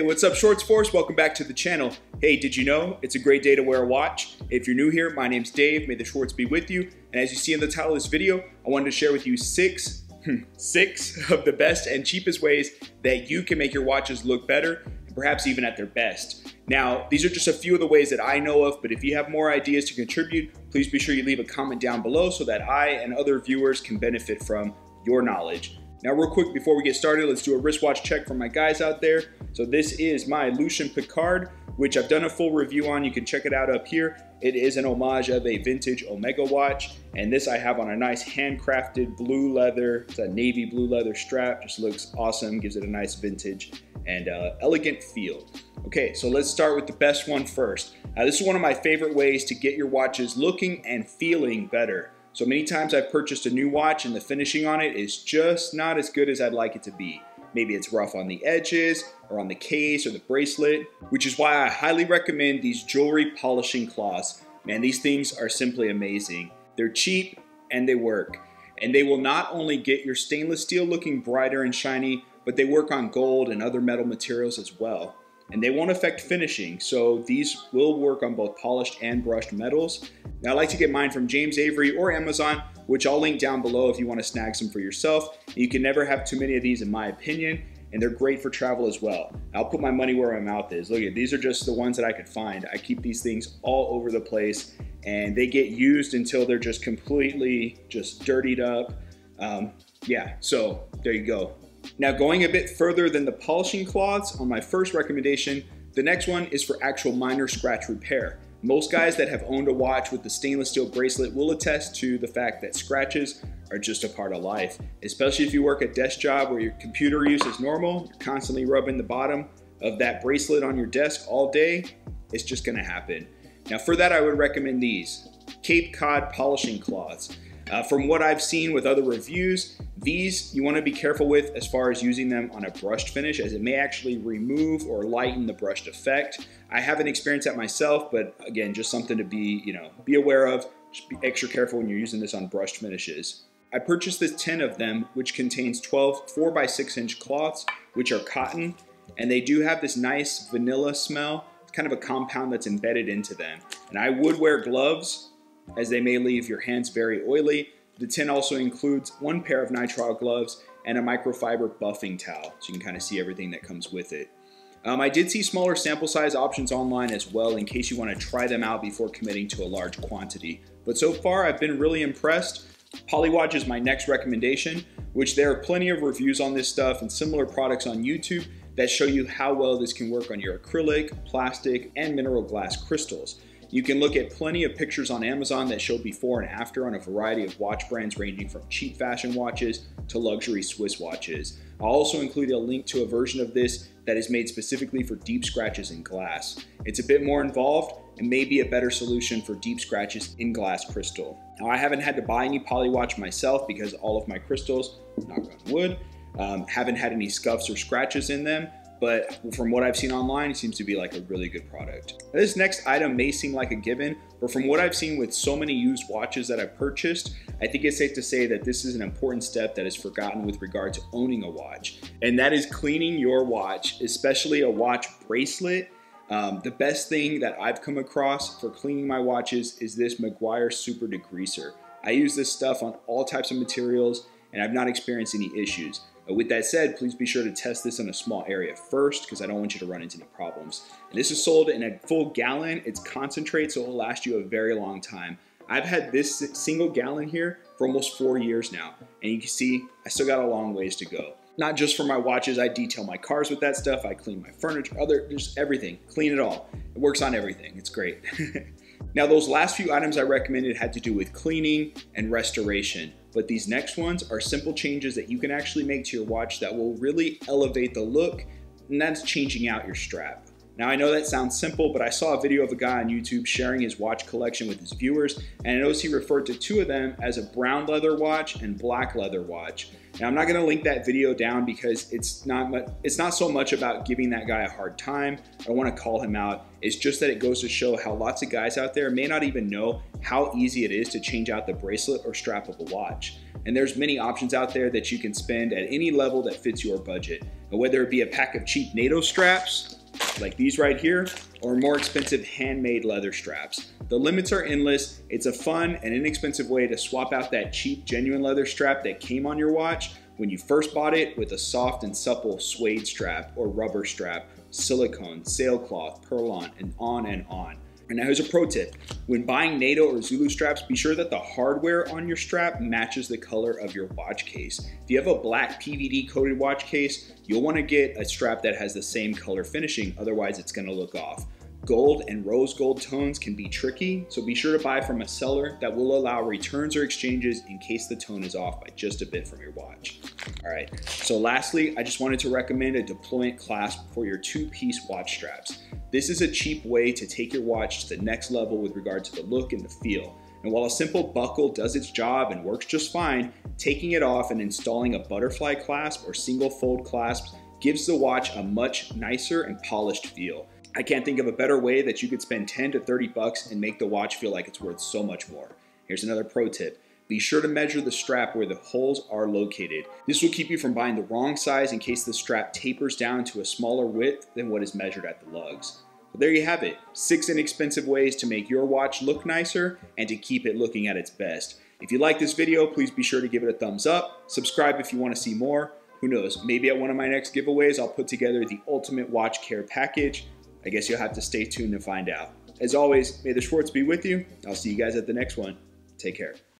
Hey, what's up, Schwartz Force? Welcome back to the channel. Hey, did you know it's a great day to wear a watch? If you're new here, my name's Dave. May the Schwartz be with you. And as you see in the title of this video, I wanted to share with you six of the best and cheapest ways that you can make your watches look better, and perhaps even at their best. Now, these are just a few of the ways that I know of, but if you have more ideas to contribute, please be sure you leave a comment down below so that I and other viewers can benefit from your knowledge. Now, real quick, before we get started, let's do a wristwatch check for my guys out there. So this is my Lucien Piccard, which I've done a full review on. You can check it out up here. It is an homage of a vintage Omega watch. And this I have on a nice handcrafted blue leather. It's a navy blue leather strap. Just looks awesome. Gives it a nice vintage and elegant feel. Okay, so let's start with the best one first. This is one of my favorite ways to get your watches looking and feeling better. So many times I've purchased a new watch and the finishing on it is just not as good as I'd like it to be. Maybe it's rough on the edges or on the case or the bracelet, which is why I highly recommend these jewelry polishing cloths. Man, these things are simply amazing. They're cheap and they work. And they will not only get your stainless steel looking brighter and shiny, but they work on gold and other metal materials as well. And they won't affect finishing, so these will work on both polished and brushed metals. Now, I like to get mine from James Avery or Amazon, which I'll link down below if you want to snag some for yourself. You can never have too many of these, in my opinion, and they're great for travel as well. I'll put my money where my mouth is. Look at these, are just the ones that I could find. I keep these things all over the place, and they get used until they're just completely just dirtied up. Yeah, so there you go. Now, going a bit further than the polishing cloths on my first recommendation, the next one is for actual minor scratch repair. Most guys that have owned a watch with the stainless steel bracelet will attest to the fact that scratches are just a part of life, especially if you work a desk job where your computer use is normal, you're constantly rubbing the bottom of that bracelet on your desk all day, it's just gonna happen. Now, for that, I would recommend these Cape Cod polishing cloths. From what I've seen with other reviews, these you want to be careful with as far as using them on a brushed finish, as it may actually remove or lighten the brushed effect. I haven't experienced that myself, but again, just something to be aware of. Just be extra careful when you're using this on brushed finishes. I purchased this tin of them, which contains 12 4x6-inch cloths, which are cotton, and they do have this nice vanilla smell. It's kind of a compound that's embedded into them. And I would wear gloves, as they may leave your hands very oily. The tin also includes one pair of nitrile gloves and a microfiber buffing towel, so you can kind of see everything that comes with it. I did see smaller sample size options online as well, in case you want to try them out before committing to a large quantity. But so far, I've been really impressed. Polywatch is my next recommendation, which there are plenty of reviews on this stuff and similar products on YouTube that show you how well this can work on your acrylic, plastic, and mineral glass crystals. You can look at plenty of pictures on Amazon that show before and after on a variety of watch brands, ranging from cheap fashion watches to luxury Swiss watches. I'll also include a link to a version of this that is made specifically for deep scratches in glass. It's a bit more involved and may be a better solution for deep scratches in glass crystal. Now, I haven't had to buy any Polywatch myself because all of my crystals, knock on wood, haven't had any scuffs or scratches in them. But from what I've seen online, it seems to be like a really good product. Now, this next item may seem like a given, but from what I've seen with so many used watches that I've purchased, I think it's safe to say that this is an important step that is forgotten with regard to owning a watch. And that is cleaning your watch, especially a watch bracelet. The best thing that I've come across for cleaning my watches is this Meguiar's Super Degreaser. I use this stuff on all types of materials, and I've not experienced any issues. With that said, please be sure to test this in a small area first, because I don't want you to run into any problems. And this is sold in a full gallon. It's concentrate, so it'll last you a very long time. I've had this single gallon here for almost 4 years now, and you can see I still got a long ways to go. Not just for my watches, I detail my cars with that stuff. I clean my furniture, just everything, clean it all. It works on everything, it's great. Now, those last few items I recommended had to do with cleaning and restoration, but these next ones are simple changes that you can actually make to your watch that will really elevate the look, and that's changing out your strap. Now, I know that sounds simple, but I saw a video of a guy on YouTube sharing his watch collection with his viewers, and I noticed he referred to two of them as a brown leather watch and black leather watch. Now, I'm not gonna link that video down because it's not so much about giving that guy a hard time. I don't wanna call him out. It's just that it goes to show how lots of guys out there may not even know how easy it is to change out the bracelet or strap of a watch. And there's many options out there that you can spend at any level that fits your budget. And whether it be a pack of cheap NATO straps, like these right here, or more expensive handmade leather straps. The limits are endless. It's a fun and inexpensive way to swap out that cheap, genuine leather strap that came on your watch when you first bought it with a soft and supple suede strap or rubber strap, silicone, sailcloth, perlon, and on and on. And now here's a pro tip. When buying NATO or Zulu straps, be sure that the hardware on your strap matches the color of your watch case. If you have a black PVD coated watch case, you'll want to get a strap that has the same color finishing, otherwise it's going to look off. Gold and rose gold tones can be tricky, so be sure to buy from a seller that will allow returns or exchanges in case the tone is off by just a bit from your watch. All right, so lastly, I just wanted to recommend a deployant clasp for your two-piece watch straps. This is a cheap way to take your watch to the next level with regard to the look and the feel. And while a simple buckle does its job and works just fine, taking it off and installing a butterfly clasp or single fold clasps gives the watch a much nicer and polished feel. I can't think of a better way that you could spend 10 to 30 bucks and make the watch feel like it's worth so much more. Here's another pro tip. Be sure to measure the strap where the holes are located. This will keep you from buying the wrong size in case the strap tapers down to a smaller width than what is measured at the lugs. But there you have it, 6 inexpensive ways to make your watch look nicer and to keep it looking at its best. If you like this video, please be sure to give it a thumbs up, subscribe if you want to see more. Who knows, maybe at one of my next giveaways I'll put together the ultimate watch care package. I guess you'll have to stay tuned to find out. As always, may the Schwartz be with you. I'll see you guys at the next one. Take care.